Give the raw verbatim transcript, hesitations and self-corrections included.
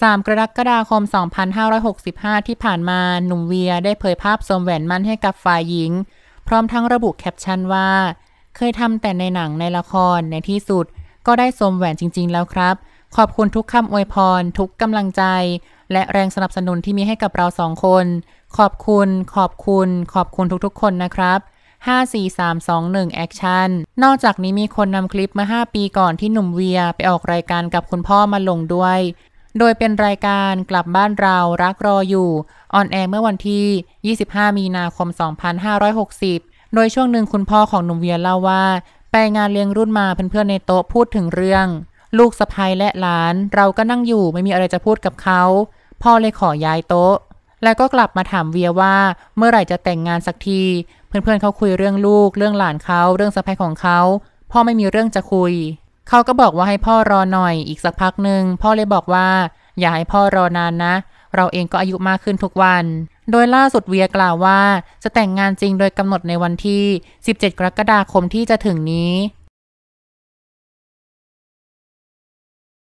สามกรกฎาคมสองพันห้าร้อยหกสิบห้าที่ผ่านมาหนุ่มเวียได้เผยภาพสวมแหวนมั่นให้กับฝ่ายหญิงพร้อมทั้งระบุแคปชั่นว่าเคยทำแต่ในหนังในละครในที่สุดก็ได้สวมแหวนจริงๆแล้วครับขอบคุณทุกคำอวยพรทุกกำลังใจและแรงสนับสนุนที่มีให้กับเราสองคนขอบคุณขอบคุณขอบคุณทุกๆคนนะครับห้า สี่ สาม สอง หนึ่งแอคชั่นนอกจากนี้มีคนนำคลิปมาห้าปีก่อนที่หนุ่มเวียไปออกรายการกับคุณพ่อมาลงด้วยโดยเป็นรายการกลับบ้านเรารักรออยู่ออนแอร์เมื่อวันที่ยี่สิบห้ามีนาคมสองพันห้าร้อยหกสิบโดยช่วงหนึ่งคุณพ่อของหนุ่มเวียเล่าว่าไปงานเลี้ยงรุ่นมาเพื่อนๆในโต๊ะพูดถึงเรื่องลูกสะใภ้และหลานเราก็นั่งอยู่ไม่มีอะไรจะพูดกับเขาพ่อเลยขอย้ายโต๊ะแล้วก็กลับมาถามเวียว่าเมื่อไหร่จะแต่งงานสักทีเพื่อนๆ เขาคุยเรื่องลูกเรื่องหลานเขาเรื่องสะใภ้ของเขาพ่อไม่มีเรื่องจะคุยเขาก็บอกว่าให้พ่อรอหน่อยอีกสักพักหนึ่งพ่อเลยบอกว่าอย่าให้พ่อรอนานนะเราเองก็อายุมากขึ้นทุกวันโดยล่าสุดเวียกล่าวว่าจะแต่งงานจริงโดยกำหนดในวันที่สิบเจ็ดกรกฎาคมที่จะถึงนี้